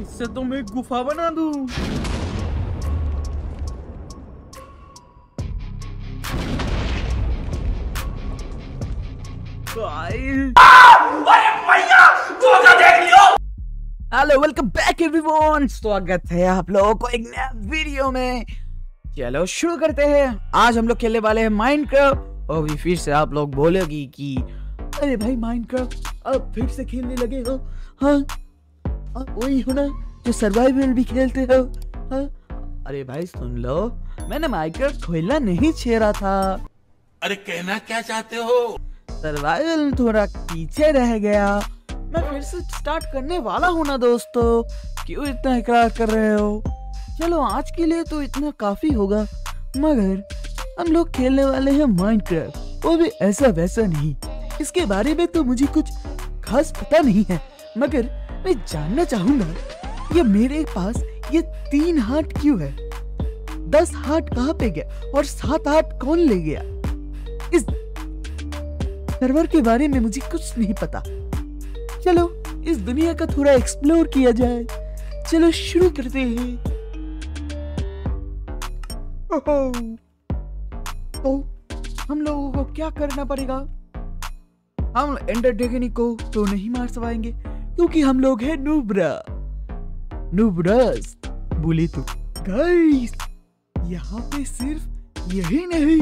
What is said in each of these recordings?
इससे तो मैं गुफा बना दूं। हेलो वेलकम बैक एवरीवन, स्वागत है आप लोगों को एक नया वीडियो में। चलो शुरू करते हैं। आज हम लोग खेलने वाले हैं माइनक्राफ्ट। और भी फिर से आप लोग बोलोगी कि अरे भाई माइनक्राफ्ट अब फिर से खेलने लगे हो? हाँ अब वही हो ना जो सर्वाइवल भी खेलते हो? हाँ अरे भाई सुन लो, मैंने माइनक्राफ्ट खेलना नहीं छेड़ा था। अरे कहना क्या चाहते हो? सर्वाइवल थोड़ा पीछे रह गया, मैं फिर से स्टार्ट करने वाला हूँ ना दोस्तों। क्यों इतना इकरार कर रहे हो? चलो आज के लिए तो इतना काफी होगा, मगर हम लोग खेलने वाले हैं माइनक्राफ्ट, वो भी ऐसा वैसा नहीं। इसके बारे में तो मुझे कुछ खास पता नहीं है, मगर मैं जानना चाहूंगा ये मेरे पास ये 3 हार्ट क्यों है? 10 हार्ट कहाँ पे गया और 7 हार्ट कौन ले गया? इस सर्वर के बारे में मुझे कुछ नहीं पता। चलो इस दुनिया का थोड़ा एक्सप्लोर किया जाए। चलो शुरू करते हैं। तो हम लोगों को क्या करना पड़ेगा? हम एंडर ड्रैगन को तो नहीं मार सकेंगे क्योंकि हम लोग हैं नूब्रास बोले तो। गाइस यहाँ पे सिर्फ यही नहीं,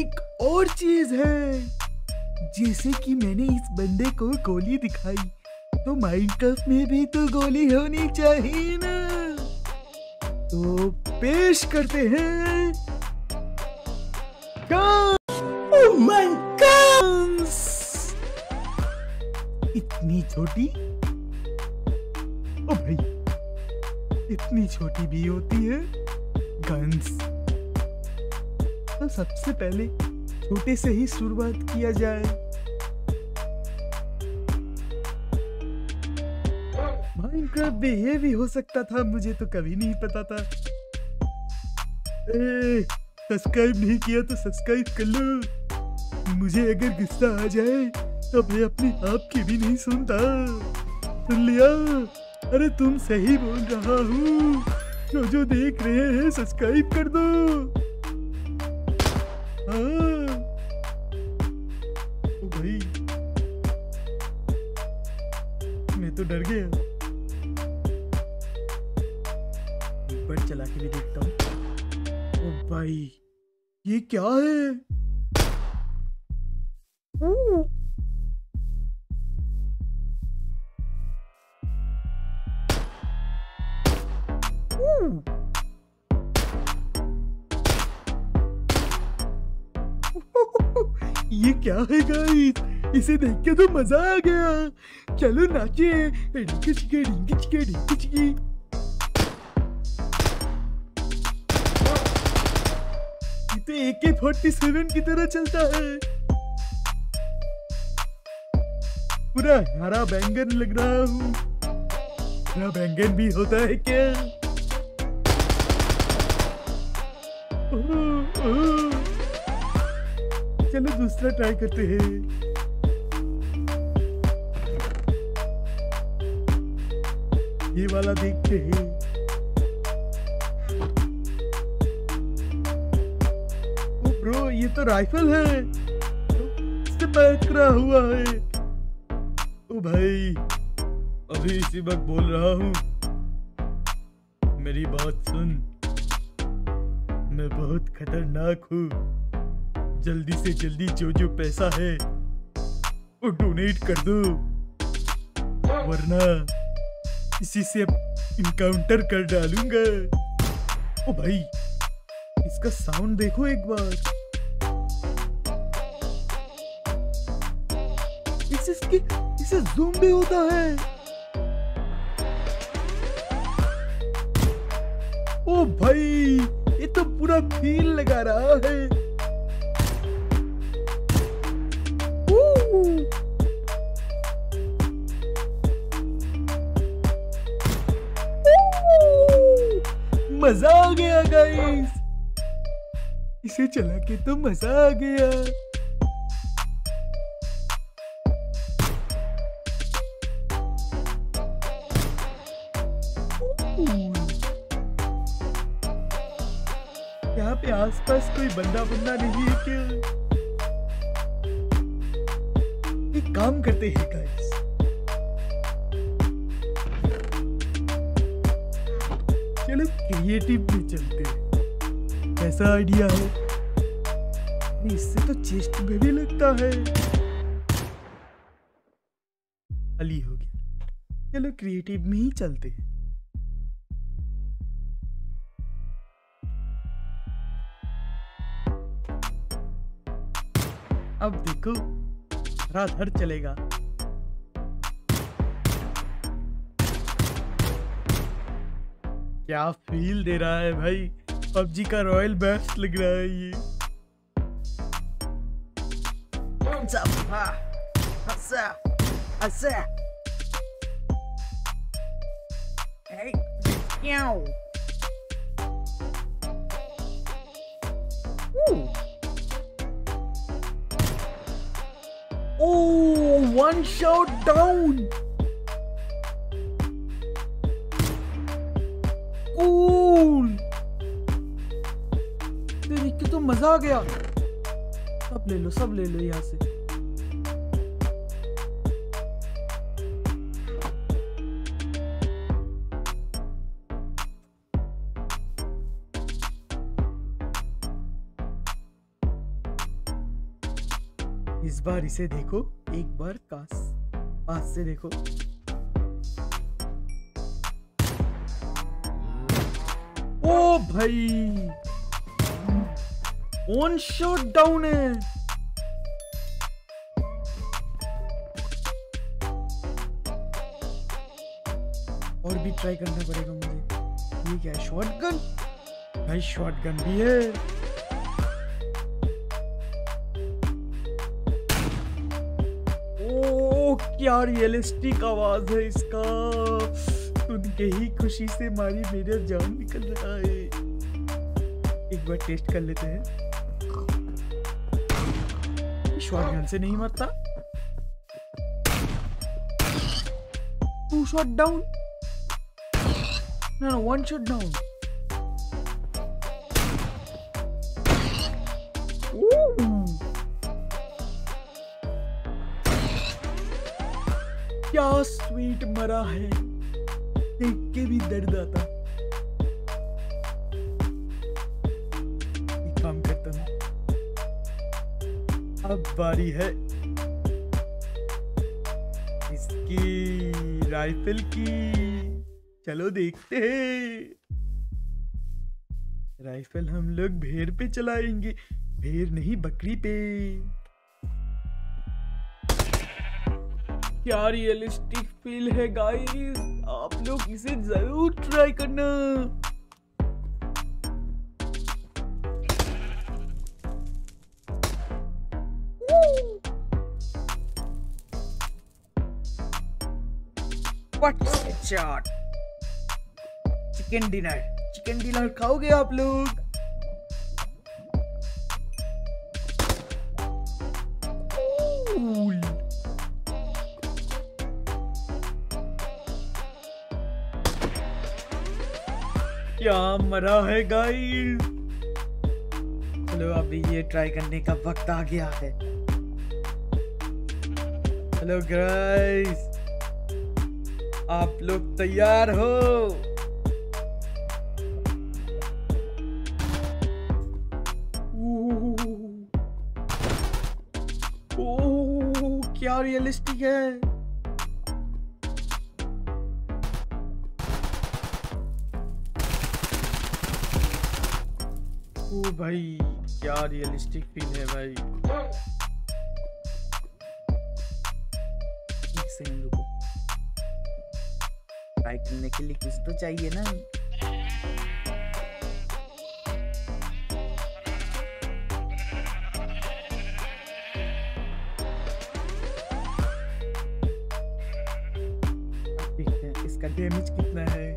एक और चीज है। जैसे कि मैंने इस बंदे को गोली दिखाई, तो माइनक्राफ्ट में भी तो गोली होनी चाहिए ना। तो पेश करते हैं। ओह माय गॉड, इतनी छोटी? ओ भाई इतनी छोटी भी होती है गन्स। तो सबसे पहले छोटे से ही शुरुआत किया जाए। माइनक्राफ्ट में ये भी हो सकता था, मुझे तो कभी नहीं पता था। सब्सक्राइब नहीं किया तो सब्सक्राइब कर लो। मुझे अगर गुस्सा आ जाए तो मैं अपने आप की भी नहीं सुनता। सुन लिया? अरे तुम सही बोल रहा हूँ। जो देख रहे हैं सब्सक्राइब कर दो। हाँ। ओ भाई मैं तो डर गया। बट चला के भी देखता हूँ। ओ भाई ये क्या है? ये क्या है गाइस? इसे देख के तो मजा आ गया। चलो नाचे। ये तो AK47 की तरह चलता है। पूरा हरा बैंगन लग रहा हूँ। हरा बैंगन भी होता है क्या? चलो दूसरा ट्राई करते हैं। ये वाला देखते हैं। ओ ब्रो ये तो राइफल है, इससे पकड़ा हुआ है। ओ भाई अभी इसी वक्त बोल रहा हूँ, मेरी बात सुन। मैं बहुत खतरनाक हूँ। जल्दी से जल्दी जो पैसा है वो डोनेट कर दो, वरना इसी से इनकाउंटर कर डालूंगा। ओ भाई इसका साउंड देखो एक बार। इससे ज़ूम भी होता है। ओ भाई ये तो पूरा फील लगा रहा है। मजा आ गया गाइस, इसे चला के तो मजा आ गया। यहाँ पे आसपास कोई बंदा नहीं है क्या? एक काम करते हैं गाइस, चलो क्रिएटिव भी चलते हैं। कैसा आइडिया है? इससे तो चेस्ट में भी लगता है। अली हो गया, चलो क्रिएटिव में ही चलते हैं। अब देखो रात भर चलेगा। क्या फील दे रहा है भाई, PUBG का रॉयल बैस्ट लग रहा है ये। कौन सा हंसा हंसा Oh, one shot down. Cool. तेरी की तो मजा आ गया। सब ले लो यहाँ से। इस बार इसे देखो, एक बार पास से देखो। ओ भाई, वन शॉट डाउन है। और भी ट्राई करना पड़ेगा मुझे। ये क्या है, शॉटगन? भाई शॉटगन भी है। यार रियलिस्टिक आवाज है इसका, सुन के ही खुशी से मारी मेरा जान निकल रहा है। एक बार टेस्ट कर लेते हैं। शॉटगन से नहीं मरता। 2 शॉट डाउन, ना 1 शॉट डाउन। क्या स्वीट मरा है, देख के भी दर्द आता। एक काम करता हूं, अब बारी है इसकी राइफल की। चलो देखते हैं। राइफल हम लोग भेड़ पे चलाएंगे, भेड़ नहीं बकरी पे। क्या रियलिस्टिक फील है गाइस, आप लोग इसे जरूर ट्राई करना। व्हाट चिकन डिनर खाओगे आप लोग। क्या मरा है गाइस। चलो अभी ये ट्राई करने का वक्त आ गया है। हेलो गाइस, आप लोग तैयार हो? ओह क्या रियलिस्टिक है। ओ भाई क्या रियलिस्टिक फील है भाई। एक सेकंड रुको, ट्राई करने के लिए कुछ तो चाहिए ना। देखते हैं इसका डैमेज कितना है।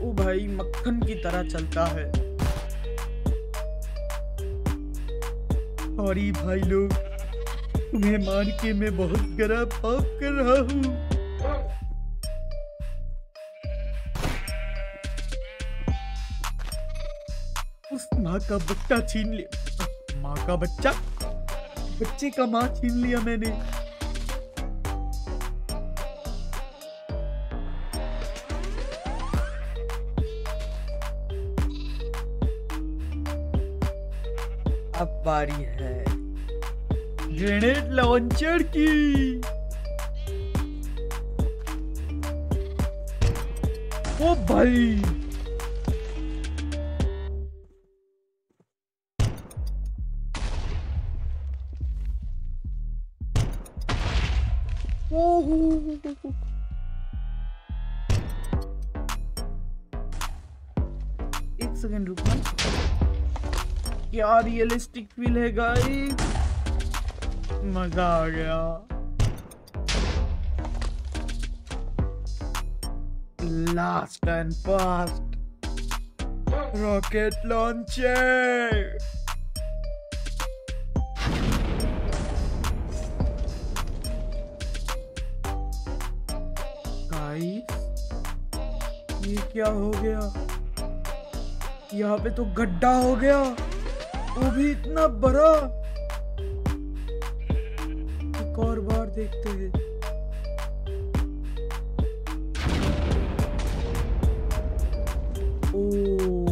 ओ भाई मक्खन की तरह चलता है। सॉरी भाई लोग, तुम्हें मार के मैं बहुत गहरा पाप कर रहा हूँ। उस माँ का बच्चा छीन लिया। माँ का बच्चा, बच्चे का माँ छीन लिया मैंने। अब बारी है ग्रेनेड लॉन्चर की। ओ भाई एक सेकंड रुकना, क्या रियलिस्टिक फील है गाइस, मजा आ गया। Last and fast rocket launcher. ये क्या हो गया, यहाँ पे तो गड्ढा हो गया, वो भी इतना बड़ा। एक और बार देखते हैं। ओ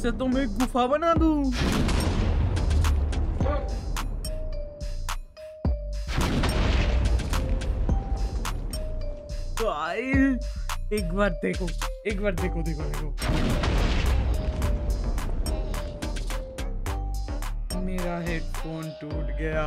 से तो मैं गुफा बना दूं। तो आए एक बार देखो। मेरा हेडफोन टूट गया।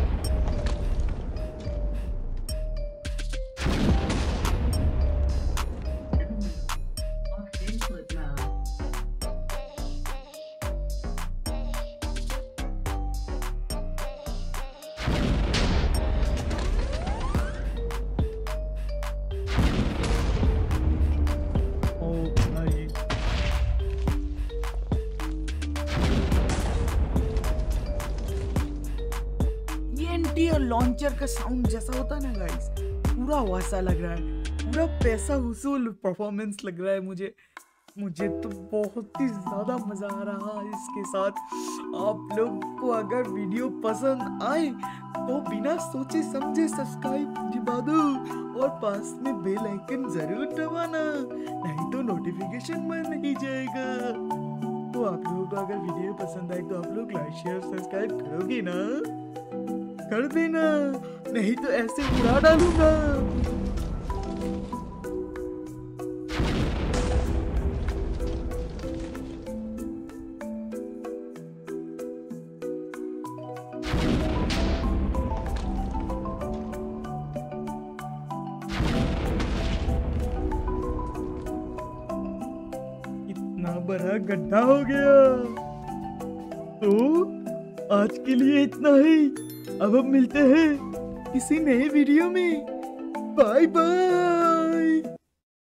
लॉन्चर का साउंड जैसा होता है ना गाइस, पूरा वैसा लग रहा है, पूरा पैसा वसूल परफॉर्मेंस लग रहा है मुझे। मुझे तो बहुत ही ज़्यादा मज़ा आ रहा है इसके साथ। आप लोग को अगर वीडियो पसंद आए तो बिना सोचे समझे सब्सक्राइब दबा दो और पास में बेल आइकन जरूर दबाना, नहीं तो नोटिफिकेशन बन नहीं जाएगा। तो आप लोगों को अगर वीडियो पसंद आए तो आप लोग लाइक शेयर सब्सक्राइब करोगे ना, कर देना, नहीं तो ऐसे उड़ा डालूंगा। इतना बड़ा गड्ढा हो गया। तो आज के लिए इतना ही। अब मिलते हैं किसी नए वीडियो में। Bye bye.